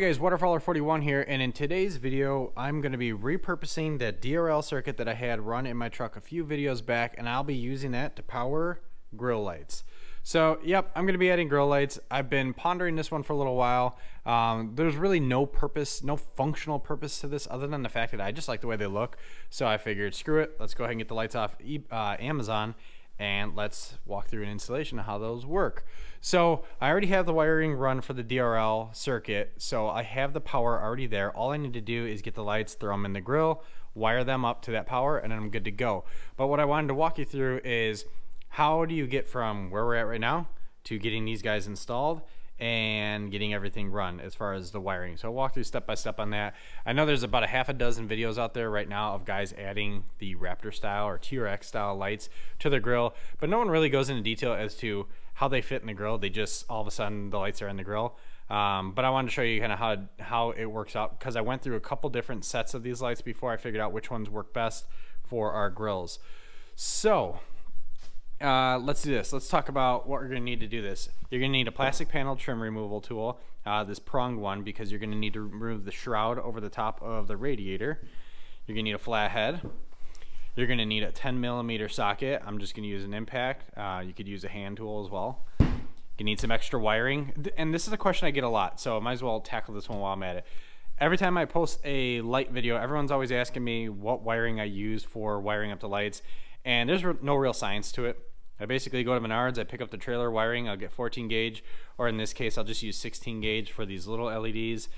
Hey guys, Waterfaller41 here, and in today's video I'm going to be repurposing that DRL circuit that I had run in my truck a few videos back, and I'll be using that to power grill lights. So yep, I'm going to be adding grill lights. I've been pondering this one for a little while. There's really no functional purpose to this other than the fact that I just like the way they look, so I figured screw it, let's go ahead and get the lights off Amazon and let's walk through an installation of how those work. So I already have the wiring run for the DRL circuit, so I have the power already there. All I need to do is get the lights, throw them in the grill, wire them up to that power, and then I'm good to go. But what I wanted to walk you through is how do you get from where we're at right now to getting these guys installed and getting everything run as far as the wiring. So I'll walk through step by step on that. I know there's about a half a dozen videos out there right now of guys adding the Raptor style or TRX style lights to their grill, but no one really goes into detail as to how they fit in the grill. They just, all of a sudden the lights are in the grill. But I wanted to show you kind of how it works out, because I went through a couple different sets of these lights before I figured out which ones work best for our grills. So let's do this. Let's talk about what we're going to need to do this. You're going to need a plastic panel trim removal tool, this pronged one, because you're going to need to remove the shroud over the top of the radiator. You're going to need a flathead. You're going to need a 10mm socket. I'm just going to use an impact. You could use a hand tool as well. You need some extra wiring. And this is a question I get a lot, so I might as well tackle this one while I'm at it. Every time I post a light video, everyone's always asking me what wiring I use for wiring up the lights. And there's no real science to it. I basically go to Menards, I pick up the trailer wiring, I'll get 14 gauge, or in this case, I'll just use 16 gauge for these little LEDs,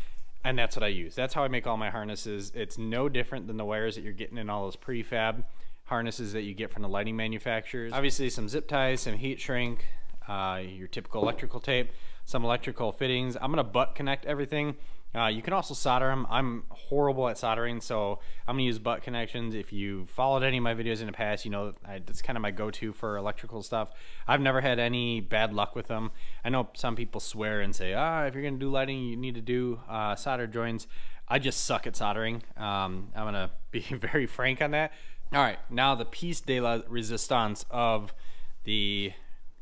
and that's what I use. That's how I make all my harnesses. It's no different than the wires that you're getting in all those prefab harnesses that you get from the lighting manufacturers. Obviously some zip ties, some heat shrink, your typical electrical tape, some electrical fittings. I'm gonna butt connect everything. You can also solder them. I'm horrible at soldering, so I'm gonna use butt connections. If you followed any of my videos in the past, you know that's kind of my go-to for electrical stuff. I've never had any bad luck with them. I know some people swear and say, if you're gonna do lighting, you need to do solder joins. I just suck at soldering. I'm gonna be very frank on that. All right, now the piece de la resistance of the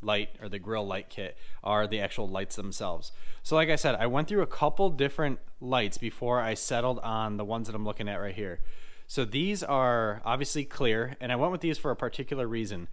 light or the grill light kit are the actual lights themselves. So like I said, I went through a couple different lights before I settled on the ones that I'm looking at right here. So these are obviously clear, and I went with these for a particular reason.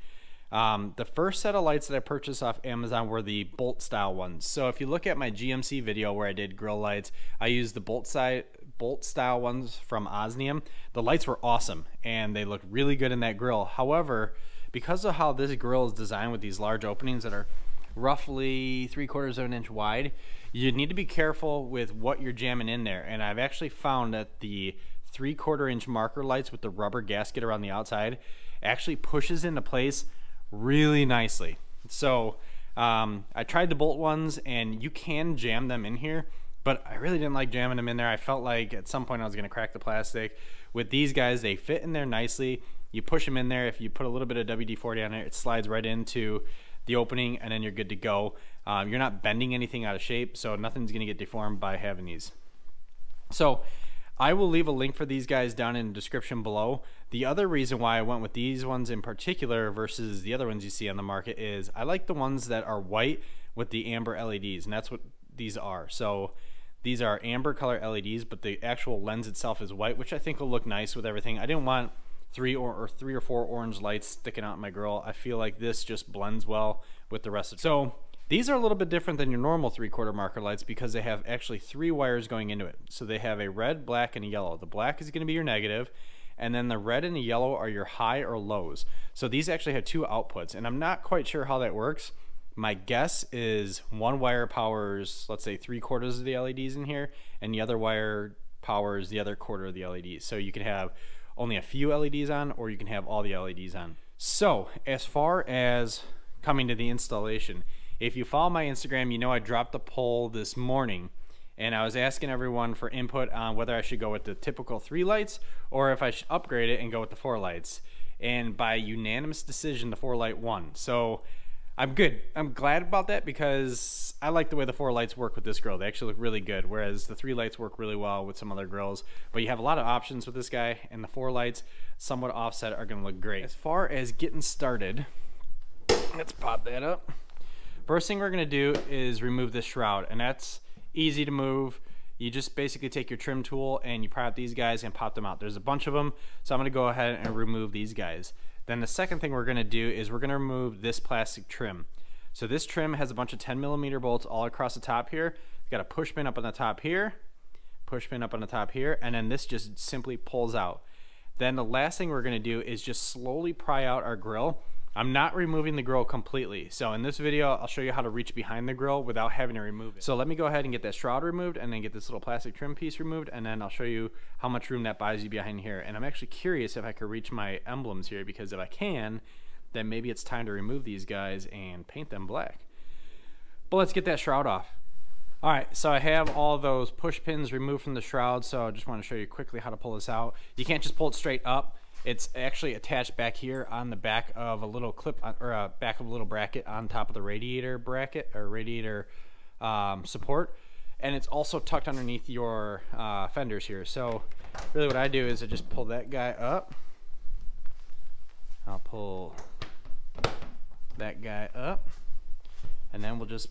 The first set of lights that I purchased off Amazon were the bolt style ones. So if you look at my GMC video where I did grill lights, I used the bolt style ones from Osniem. The lights were awesome and they looked really good in that grill. However, because of how this grill is designed with these large openings that are roughly 3/4 of an inch wide, you need to be careful with what you're jamming in there. And I've actually found that the 3/4 inch marker lights with the rubber gasket around the outside actually pushes into place really nicely. So I tried the bolt ones, and you can jam them in here, but I really didn't like jamming them in there. I felt like at some point I was gonna crack the plastic. With these guys, they fit in there nicely. You push them in there, if you put a little bit of WD-40 on it, it slides right into the opening and then you're good to go. You're not bending anything out of shape, so nothing's gonna get deformed by having these. So I will leave a link for these guys down in the description below. The other reason why I went with these ones in particular versus the other ones you see on the market is I like the ones that are white with the amber LEDs, and that's what these are. So these are amber color LEDs, but the actual lens itself is white, which I think will look nice with everything. I didn't want three or four orange lights sticking out in my grill. I feel like this just blends well with the rest of it. So these are a little bit different than your normal 3/4 marker lights because they have actually 3 wires going into it. So they have a red, black, and a yellow. The black is gonna be your negative, and then the red and the yellow are your high or lows. So these actually have 2 outputs, and I'm not quite sure how that works. My guess is one wire powers, let's say 3/4 of the LEDs in here, and the other wire powers the other 1/4 of the LEDs. So you can have only a few LEDs on, or you can have all the LEDs on. So as far as coming to the installation, if you follow my Instagram, you know I dropped a poll this morning and I was asking everyone for input on whether I should go with the typical 3 lights or if I should upgrade it and go with the 4 lights. And by unanimous decision, the 4 light won. So I'm good. I'm glad about that because I like the way the 4 lights work with this grill. They actually look really good, whereas the 3 lights work really well with some other grills. But you have a lot of options with this guy, and the 4 lights, somewhat offset, are gonna look great. As far as getting started, let's pop that up. First thing we're gonna do is remove this shroud, and that's easy to move. you just basically take your trim tool and you pry out these guys and pop them out. There's a bunch of them, so I'm gonna go ahead and remove these guys. Then the second thing we're gonna do is we're gonna remove this plastic trim. So this trim has a bunch of 10mm bolts all across the top here. It's got a push pin up on the top here, push pin up on the top here, and then this just simply pulls out. Then the last thing we're gonna do is just slowly pry out our grill. I'm not removing the grill completely. So in this video, I'll show you how to reach behind the grill without having to remove it. So let me go ahead and get that shroud removed and then get this little plastic trim piece removed, and then I'll show you how much room that buys you behind here. And I'm actually curious if I could reach my emblems here, because if I can, then maybe it's time to remove these guys and paint them black. But let's get that shroud off. All right, so I have all those push pins removed from the shroud, so I just want to show you quickly how to pull this out. You can't just pull it straight up. It's actually attached back here on the back of a little clip, or back of a little bracket on top of the radiator bracket or radiator support. And it's also tucked underneath your fenders here. So really what I do is I just pull that guy up. I'll pull that guy up, and then we'll just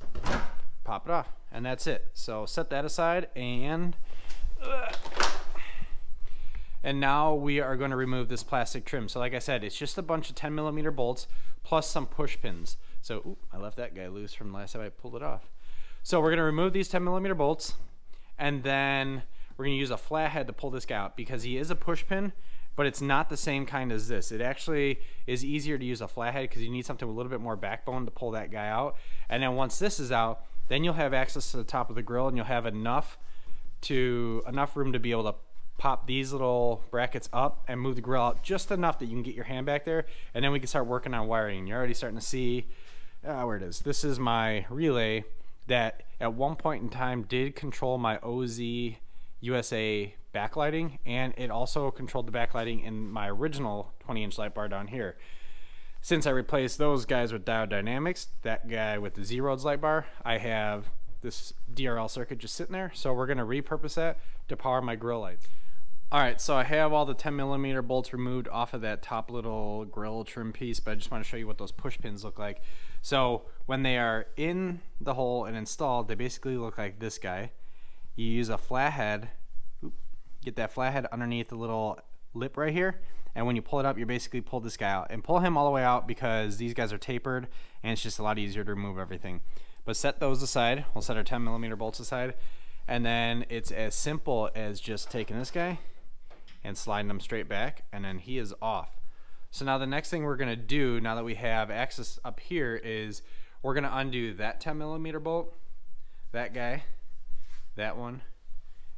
pop it off, and that's it. So set that aside, and now we are going to remove this plastic trim. So like I said, it's just a bunch of 10mm bolts plus some push pins. So ooh, I left that guy loose from last time I pulled it off. So we're going to remove these 10mm bolts, and then we're going to use a flathead to pull this guy out, because he is a push pin, but it's not the same kind as this. It actually is easier to use a flathead because you need something with a little bit more backbone to pull that guy out. And then once this is out, then you'll have access to the top of the grill, and you'll have enough room to be able to pop these little brackets up and move the grill out just enough that you can get your hand back there, and then we can start working on wiring. You're already starting to see where it is. This is my relay that at one point in time did control my OZ USA backlighting, and it also controlled the backlighting in my original 20-inch light bar down here. Since I replaced those guys with Diode Dynamics, that guy with the Z Rhodes light bar, I have this DRL circuit just sitting there, so we're gonna repurpose that to power my grill lights. All right, so I have all the 10mm bolts removed off of that top little grill trim piece, but I just wanna show you what those push pins look like. So when they are in the hole and installed, they basically look like this guy. You use a flathead, get that flathead underneath the little lip right here, and when you pull it up, you basically pull this guy out, and pull him all the way out because these guys are tapered and it's just a lot easier to remove everything. But set those aside. We'll set our 10mm bolts aside, and then it's as simple as just taking this guy and sliding him straight back, and then he is off. So now the next thing we're gonna do, now that we have access up here, is we're gonna undo that 10mm bolt, that guy, that one,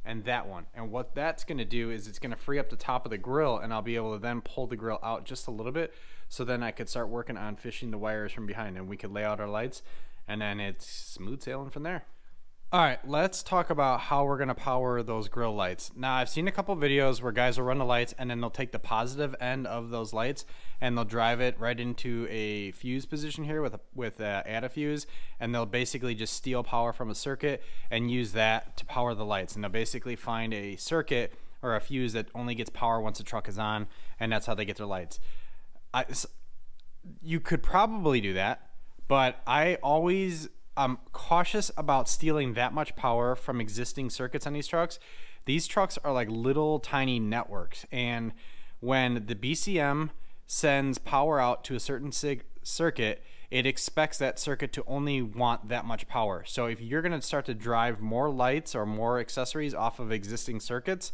and that one. And what that's gonna do is it's gonna free up the top of the grill, and I'll be able to then pull the grill out just a little bit, so then I could start working on fishing the wires from behind, and we could lay out our lights, and then it's smooth sailing from there. All right, let's talk about how we're gonna power those grill lights. Now, I've seen a couple videos where guys will run the lights and then they'll take the positive end of those lights and they'll drive it right into a fuse position here with a adda fuse, and they'll basically just steal power from a circuit and use that to power the lights. And they'll basically find a circuit or a fuse that only gets power once the truck is on, and that's how they get their lights. You could probably do that, but I'm cautious about stealing that much power from existing circuits on these trucks. These trucks are like little tiny networks, and when the BCM sends power out to a certain circuit, it expects that circuit to only want that much power. So if you're gonna start to drive more lights or more accessories off of existing circuits,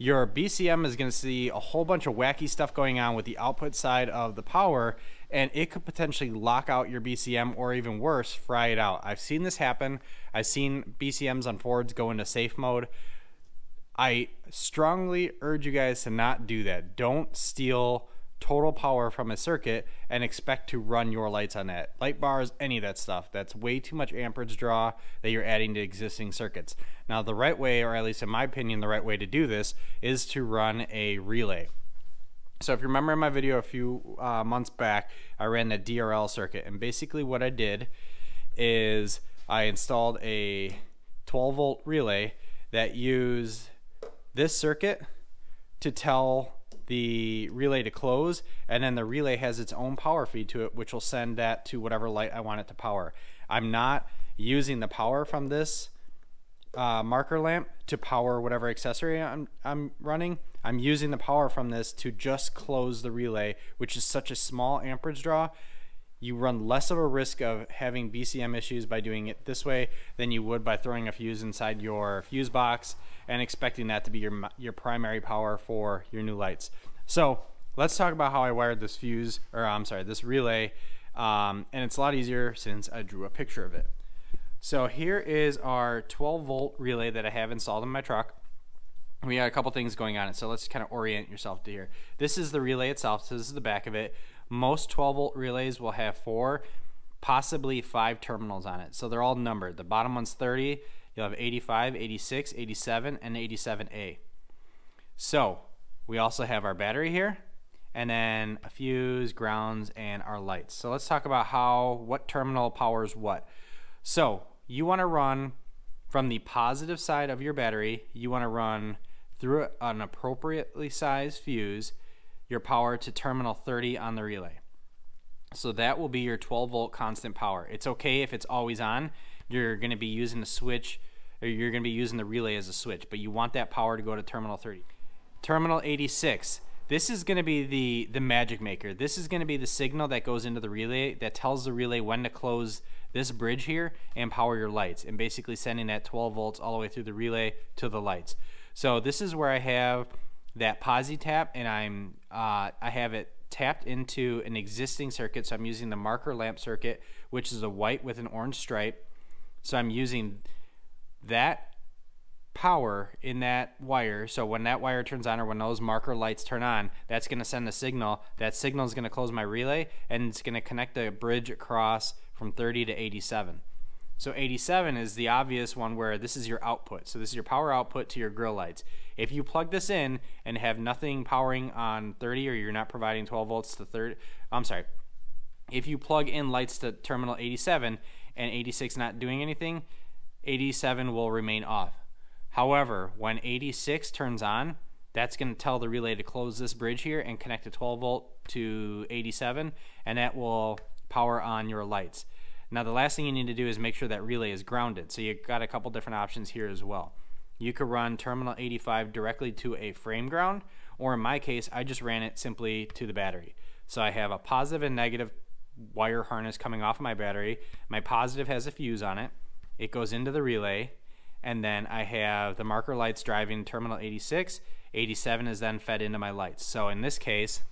your BCM is gonna see a whole bunch of wacky stuff going on with the output side of the power, and it could potentially lock out your BCM, or even worse, fry it out. I've seen this happen. I've seen BCMs on Fords go into safe mode. I strongly urge you guys to not do that. Don't steal total power from a circuit and expect to run your lights on that. Light bars, any of that stuff. That's way too much amperage draw that you're adding to existing circuits. Now the right way, or at least in my opinion, the right way to do this is to run a relay. So if you remember in my video a few months back, I ran the DRL circuit, and basically what I did is I installed a 12-volt relay that used this circuit to tell the relay to close, and then the relay has its own power feed to it, which will send that to whatever light I want it to power. I'm not using the power from this marker lamp to power whatever accessory I'm running. I'm using the power from this to just close the relay, which is such a small amperage draw. You run less of a risk of having BCM issues by doing it this way than you would by throwing a fuse inside your fuse box and expecting that to be your primary power for your new lights. So let's talk about how I wired this fuse, or I'm sorry, this relay. And it's a lot easier since I drew a picture of it. So here is our 12-volt relay that I have installed in my truck. We got a couple things going on it, so let's kind of orient yourself to here. This is the relay itself, so this is the back of it. Most 12-volt relays will have 4, possibly 5 terminals on it, so they're all numbered. The bottom one's 30, you'll have 85, 86, 87, and 87A. So we also have our battery here, and then a fuse, grounds, and our lights. So let's talk about what terminal powers what. So you want to run from the positive side of your battery, you want to run through an appropriately sized fuse your power to terminal 30 on the relay. So that will be your 12-volt constant power. It's okay if it's always on. You're going to be using the switch, or you're going to be using the relay as a switch, but you want that power to go to terminal 30. Terminal 86. This is going to be the magic maker. This is going to be the signal that goes into the relay that tells the relay when to close this bridge here and power your lights, and basically sending that 12 volts all the way through the relay to the lights. So this is where I have that PosiTap, and I have it tapped into an existing circuit, so I'm using the marker lamp circuit, which is a white with an orange stripe. So I'm using that power in that wire, so when that wire turns on, or when those marker lights turn on, that's going to send a signal. That signal is going to close my relay, and it's going to connect the bridge across from 30 to 87. So 87 is the obvious one, where this is your output. So this is your power output to your grill lights. If you plug this in and have nothing powering on 30, or you're not providing 12 volts to 30, I'm sorry, if you plug in lights to terminal 87 and 86 not doing anything, 87 will remain off. However, when 86 turns on, that's going to tell the relay to close this bridge here and connect a 12 volt to 87, and that will power on your lights. Now the last thing you need to do is make sure that relay is grounded. So you've got a couple different options here as well. You could run terminal 85 directly to a frame ground, or in my case, I just ran it simply to the battery. So I have a positive and negative wire harness coming off of my battery. My positive has a fuse on it. It goes into the relay, and then I have the marker lights driving terminal 86. 87 is then fed into my lights. So in this case,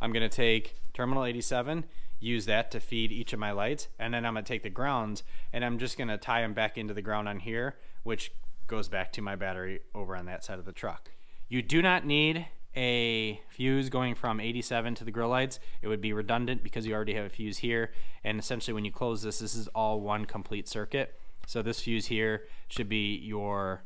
I'm going to take terminal 87, use that to feed each of my lights, and then I'm going to take the grounds, and I'm just going to tie them back into the ground on here, which goes back to my battery over on that side of the truck. You do not need a fuse going from 87 to the grill lights. It would be redundant because you already have a fuse here, and essentially when you close this, this is all one complete circuit. So this fuse here should be your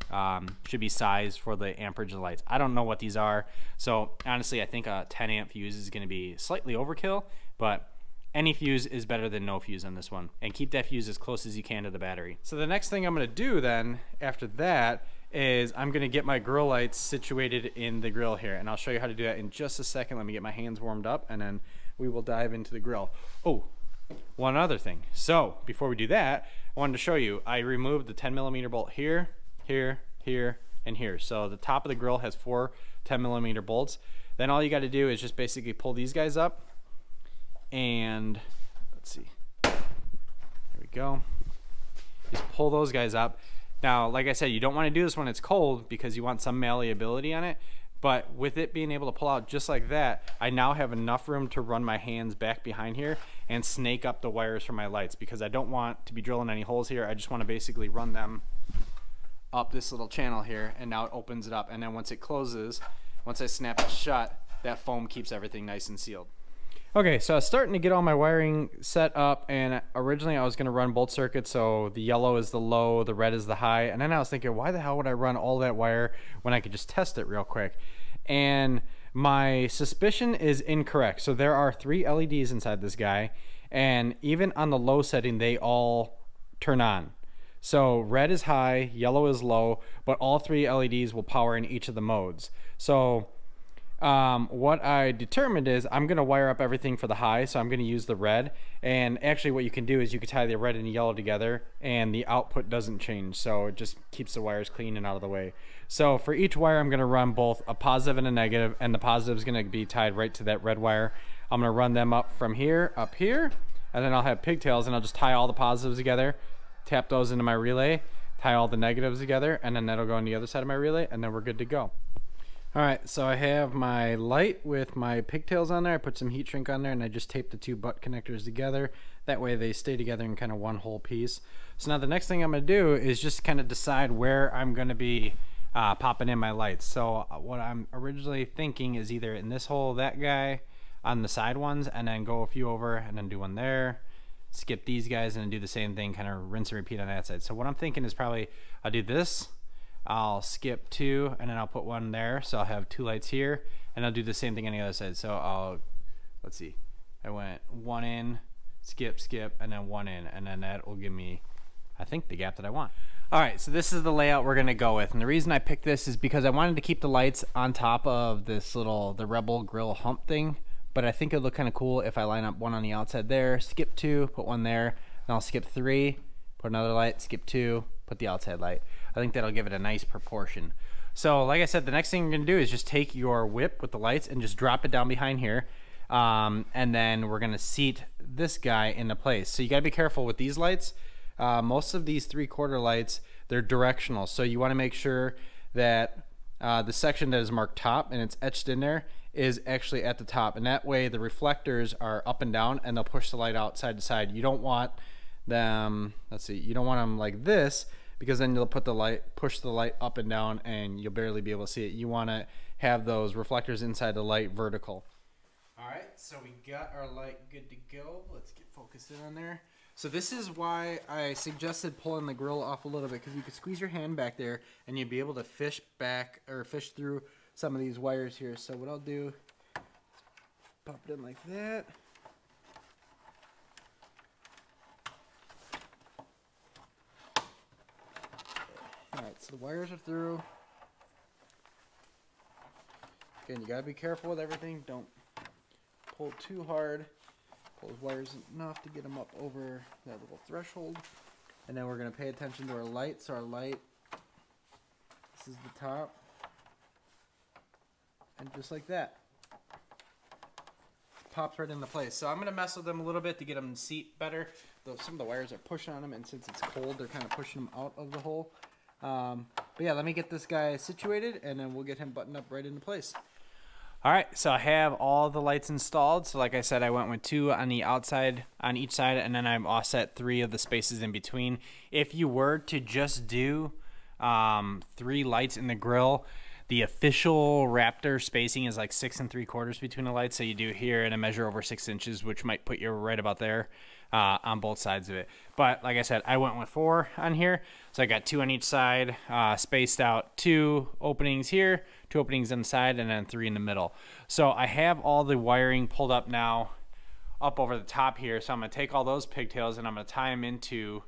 sized for the amperage of the lights. I don't know what these are, so honestly I think a 10 amp fuse is going to be slightly overkill, but any fuse is better than no fuse on this one, and keep that fuse as close as you can to the battery. So the next thing I'm going to do then after that is I'm going to get my grill lights situated in the grill here, and I'll show you how to do that in just a second. Let me get my hands warmed up, and then we will dive into the grill. Oh, one other thing. So before we do that, I wanted to show you, I removed the 10mm bolt here, here, here, and here. So the top of the grill has 4 10mm bolts. Then all you got to do is just basically pull these guys up, and let's see, there we go. Just pull those guys up. Now, like I said, you don't want to do this when it's cold because you want some malleability on it. But with it being able to pull out just like that, I now have enough room to run my hands back behind here and snake up the wires for my lights, because I don't want to be drilling any holes here. I just want to basically run them up this little channel here, and now it opens it up. And then once it closes, once I snap it shut, that foam keeps everything nice and sealed. Okay, so I was starting to get all my wiring set up, and originally I was going to run both circuits, so the yellow is the low, the red is the high, and then I was thinking, why the hell would I run all that wire when I could just test it real quick? And my suspicion is incorrect. So there are 3 LEDs inside this guy, and even on the low setting, they all turn on. So red is high, yellow is low, but all 3 LEDs will power in each of the modes. So what I determined is I'm going to wire up everything for the high, so I'm going to use the red. And actually what you can do is you can tie the red and the yellow together and the output doesn't change, so it just keeps the wires clean and out of the way. So for each wire I'm going to run both a positive and a negative, and the positive is going to be tied right to that red wire. I'm going to run them up from here up here, and then I'll have pigtails, and I'll just tie all the positives together, tap those into my relay, tie all the negatives together, and then that'll go on the other side of my relay, and then we're good to go. Alright, so I have my light with my pigtails on there. I put some heat shrink on there and I just taped the two butt connectors together. That way they stay together in kind of one whole piece. So now the next thing I'm going to do is just kind of decide where I'm going to be popping in my lights. So what I'm originally thinking is either in this hole, that guy, on the side ones, and then go a few over and then do one there. Skip these guys and then do the same thing, kind of rinse and repeat on that side. So what I'm thinking is probably I'll do this. I'll skip two and then I'll put one there, so I'll have two lights here, and I'll do the same thing on the other side. So I'll, let's see, I went one in, skip, skip, and then one in, and then that will give me, I think, the gap that I want. Alright, so this is the layout we're gonna go with, and the reason I picked this is because I wanted to keep the lights on top of this little, the Rebel grill hump thing, but I think it'd look kinda cool if I line up one on the outside there, skip two, put one there, and I'll skip three, put another light, skip two, put the outside light. I think that'll give it a nice proportion. So like I said, the next thing you're gonna do is just take your whip with the lights and just drop it down behind here, and then we're gonna seat this guy into place. So you gotta be careful with these lights. Most of these 3/4 lights, they're directional, so you want to make sure that the section that is marked top and it's etched in there is actually at the top, and that way the reflectors are up and down and they'll push the light out side to side. You don't want them, let's see, you don't want them like this, because then you'll put the light, push the light up and down, and you'll barely be able to see it. You want to have those reflectors inside the light vertical. All right, so we got our light good to go. Let's get focused in on there. So this is why I suggested pulling the grill off a little bit, because you could squeeze your hand back there and you'd be able to fish back or fish through some of these wires here. So what I'll do is pop it in like that. Alright, so the wires are through. Again, you gotta be careful with everything. Don't pull too hard. Pull the wires enough to get them up over that little threshold. And then we're gonna pay attention to our light. So our light, this is the top. And just like that, pops right into place. So I'm gonna mess with them a little bit to get them to seat better. Though some of the wires are pushing on them, and since it's cold, they're kind of pushing them out of the hole. But yeah, let me get this guy situated and then we'll get him buttoned up right into place. All right, so I have all the lights installed. So like I said, I went with two on the outside on each side, and then I've offset three of the spaces in between. If you were to just do 3 lights in the grill, the official Raptor spacing is like 6 3/4 between the lights. So you do here and a measure over 6 inches, which might put you right about there on both sides of it. But like I said, I went with 4 on here. So I got 2 on each side, spaced out 2 openings here, 2 openings on the side, and then 3 in the middle. So I have all the wiring pulled up now up over the top here. So I'm gonna take all those pigtails and I'm gonna tie them into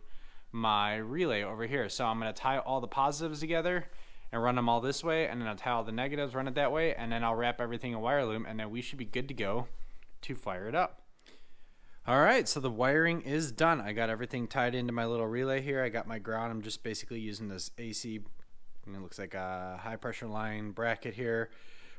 my relay over here. So I'm gonna tie all the positives together and run them all this way, and then I'll tie all the negatives, run it that way, and then I'll wrap everything in wire loom, and then we should be good to go to fire it up. All right, so the wiring is done. I got everything tied into my little relay here. I got my ground. I'm just basically using this AC, and it looks like a high pressure line bracket here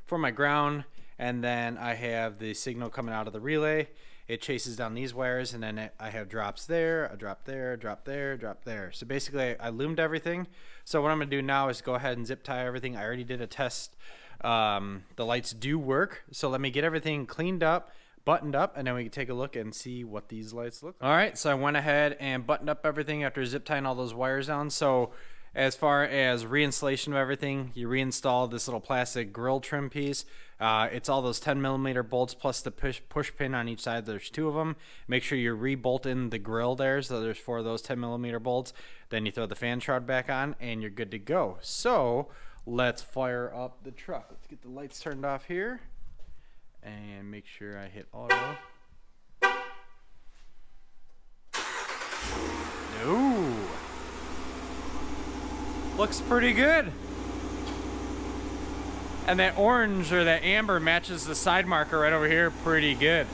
for my ground, and then I have the signal coming out of the relay. It chases down these wires, and then I have drops there, a drop there, drop there, drop there. So basically I loomed everything. So what I'm gonna do now is go ahead and zip tie everything. I already did a test. The lights do work. So let me get everything cleaned up, buttoned up, and then we can take a look and see what these lights look like. All right, so I went ahead and buttoned up everything after zip tying all those wires down. So as far as reinstallation of everything, you reinstall this little plastic grill trim piece. It's all those 10mm bolts plus the push pin on each side. There's 2 of them. Make sure you re-bolt in the grill there, so there's 4 of those 10mm bolts. Then you throw the fan shroud back on and you're good to go. So let's fire up the truck. Let's get the lights turned off here and make sure I hit auto. No. Looks pretty good. And that orange or that amber matches the side marker right over here pretty good.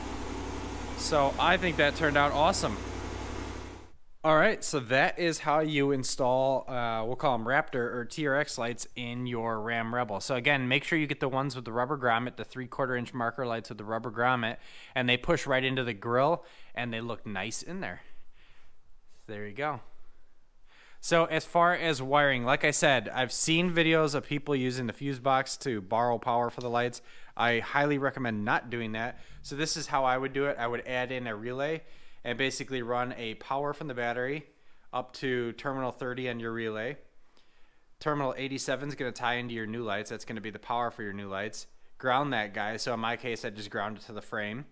So I think that turned out awesome. All right, so that is how you install, we'll call them Raptor or TRX lights in your Ram Rebel. So again, make sure you get the ones with the rubber grommet, the 3/4 inch marker lights with the rubber grommet, and they push right into the grill and they look nice in there. So there you go. So as far as wiring, like I said, I've seen videos of people using the fuse box to borrow power for the lights. I highly recommend not doing that. So this is how I would do it. I would add in a relay and basically run a power from the battery up to terminal 30 on your relay. Terminal 87 is going to tie into your new lights. That's going to be the power for your new lights. Ground that guy. So in my case, I just ground it to the frame.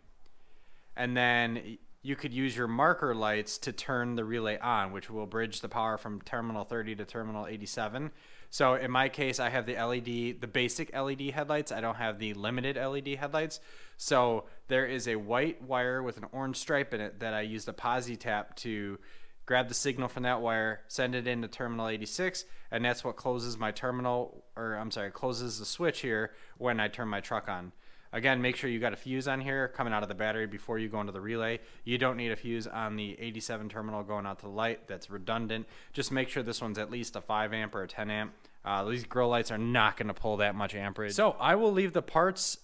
And then you could use your marker lights to turn the relay on, which will bridge the power from terminal 30 to terminal 87. So in my case, I have the LED, the basic LED headlights. I don't have the limited LED headlights. So there is a white wire with an orange stripe in it that I use the PosiTap to grab the signal from that wire, send it into terminal 86, and that's what closes my terminal, or I'm sorry, closes the switch here when I turn my truck on. Again, make sure you got a fuse on here coming out of the battery before you go into the relay. You don't need a fuse on the 87 terminal going out to the light. That's redundant. Just make sure this one's at least a 5 amp or a 10 amp. These grill lights are not going to pull that much amperage. So I will leave the parts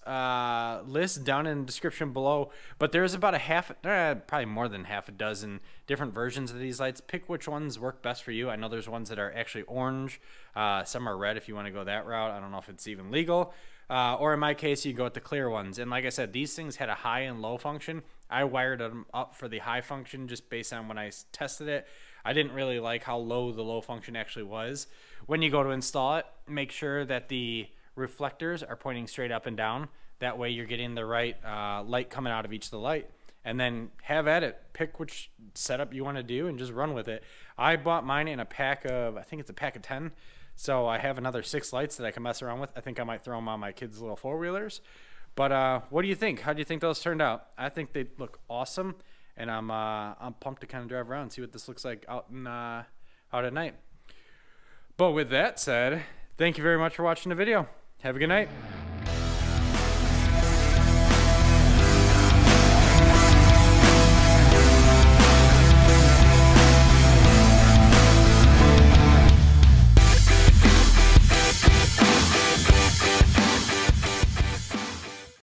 list down in the description below, but there's about a half, probably more than half a dozen different versions of these lights. Pick which ones work best for you. I know there's ones that are actually orange. Some are red if you want to go that route. I don't know if it's even legal. Or in my case, you go with the clear ones. And like I said, these things had a high and low function. I wired them up for the high function just based on when I tested it. I didn't really like how low the low function actually was. When you go to install it, make sure that the reflectors are pointing straight up and down. That way you're getting the right light coming out of each of the light. And then have at it. Pick which setup you want to do and just run with it. I bought mine in a pack of, I think it's a pack of 10. So I have another 6 lights that I can mess around with. I think I might throw them on my kids' little 4-wheelers. But what do you think? How do you think those turned out? I think they look awesome, and I'm pumped to kind of drive around and see what this looks like out in, out at night. But with that said, thank you very much for watching the video. Have a good night.